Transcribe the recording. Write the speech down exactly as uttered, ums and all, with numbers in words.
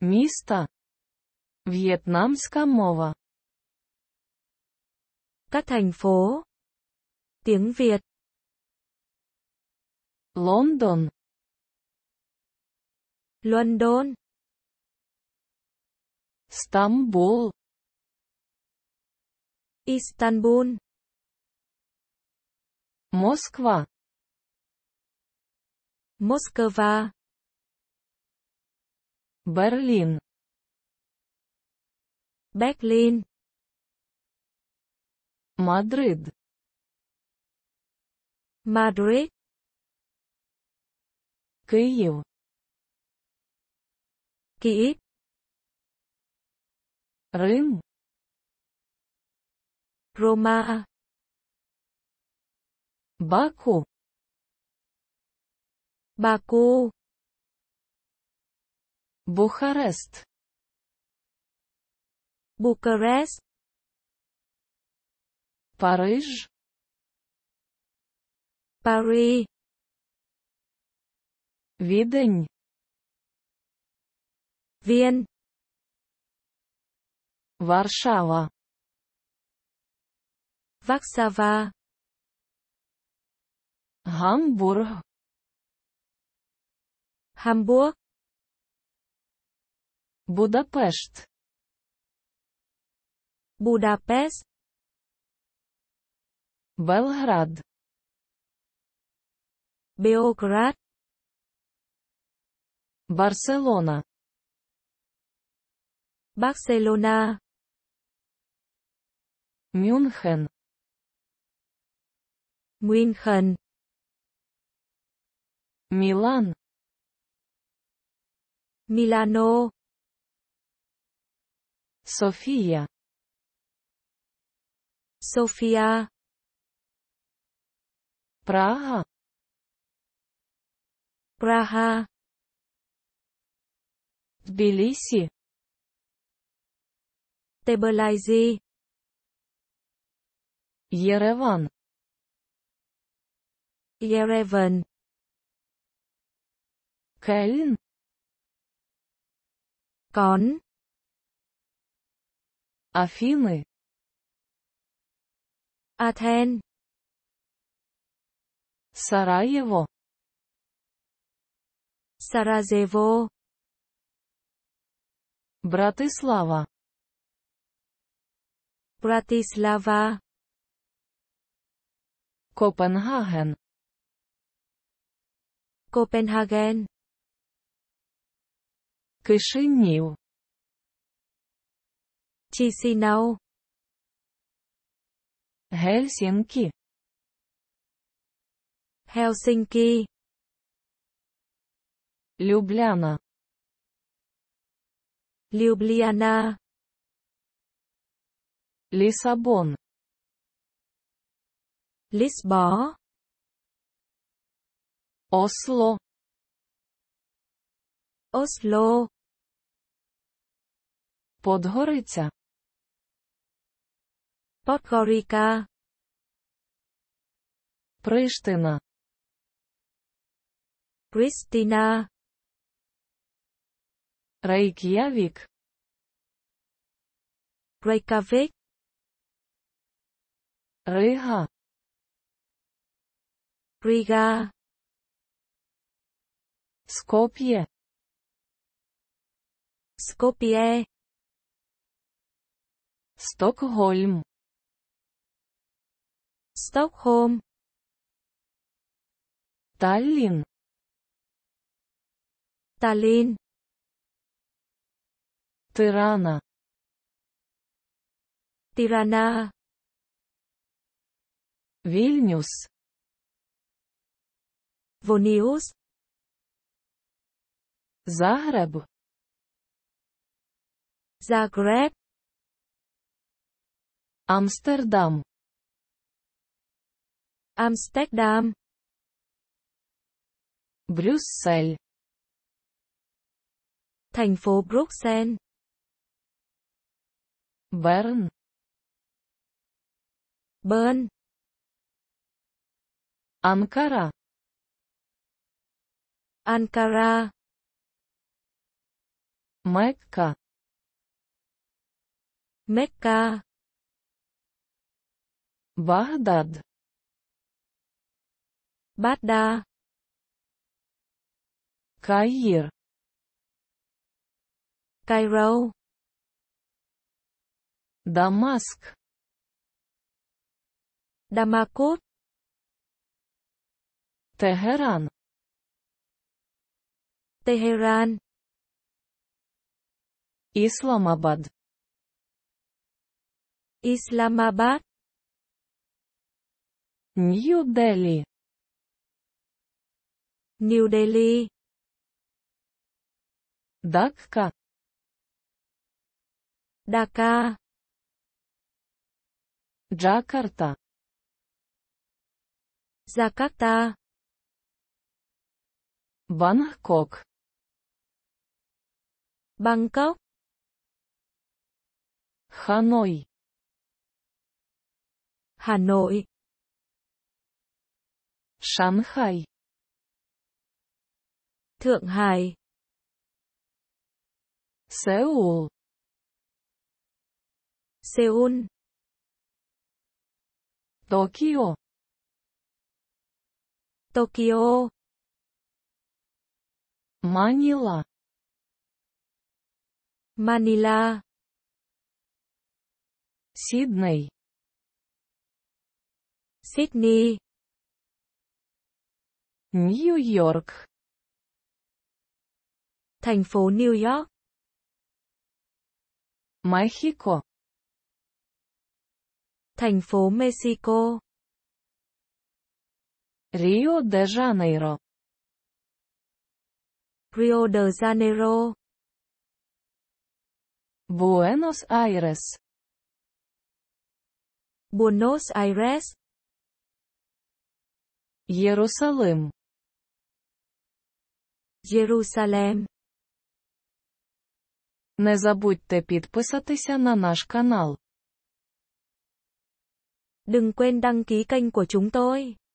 Міста. Вьетнамская мова. Các thành phố. Tiếng Việt. London. London. Стамбул. Istanbul. Москва. Москва. Берлин. Berlin. Мадрид. Madrid. Киев. Kyiv. Рим. Рома. Баку. Баку. Бухарест. Бухарест. Париж. Пари. Видень. Вєн. Варшава. Варшава. Гамбург. Хамбург. Будапешт. Будапешт. Белград. Beograd. Барселона. Барселона. Мюнхен. Мюнхен. Милан. Милано. София. София. Прага. Прага. Тбилиси. Тебалази. Ереван. Yerevan. Кельн. Кон. Афины. Атен. Сараево. Сараево. Братислава. Братислава. Копенгаген. Копенгаген. Кишинів. Чисинау. Хельсинки. Хельсинки. Любляна. Любляна. Лиссабон. Лисбон. Осло. Осло. Подгорица. Подгорика. Приштина. Приштина. Рейкьявик. Рейкьявик. Рига. Рига. Скопье. Скопье. Стокгольм. Стокгольм. Таллин. Таллин. Тирана. Тирана. Вильнюс. Вильнюс. Загреб. Загреб. Амстердам. Амстердам. Брюссель. Thành phố Bruxelles. Берн. Берн. Анкара. Анкара. Мекка. Мекка. Багдад. Багдад. Каир. Кайро. Дамаск. Дамаскот. Техеран. Техеран. Исламабад. Исламабад. Нью-Дели. Нью-Дели. Дакка. Дака. Джакарта. Джакарта. Бангкок. Бангкок. Ханой. Ханой. Шанхай. Thượng Hải. Сеул. Сеул. Токио. Токио. Манила. Манила. Сидней. Сидней. Нью-Йорк. Thành phố New York. Мехико. Thành phố Mexico. Рио-де-Жанейро. Рио-де-Жанейро. Буэнос-Айрес. Буэнос-Айрес. Иерусалим. Єрусалем. Не забудьте підписатися на наш канал. Đừng quên đăng ký kênh của chúng tôi.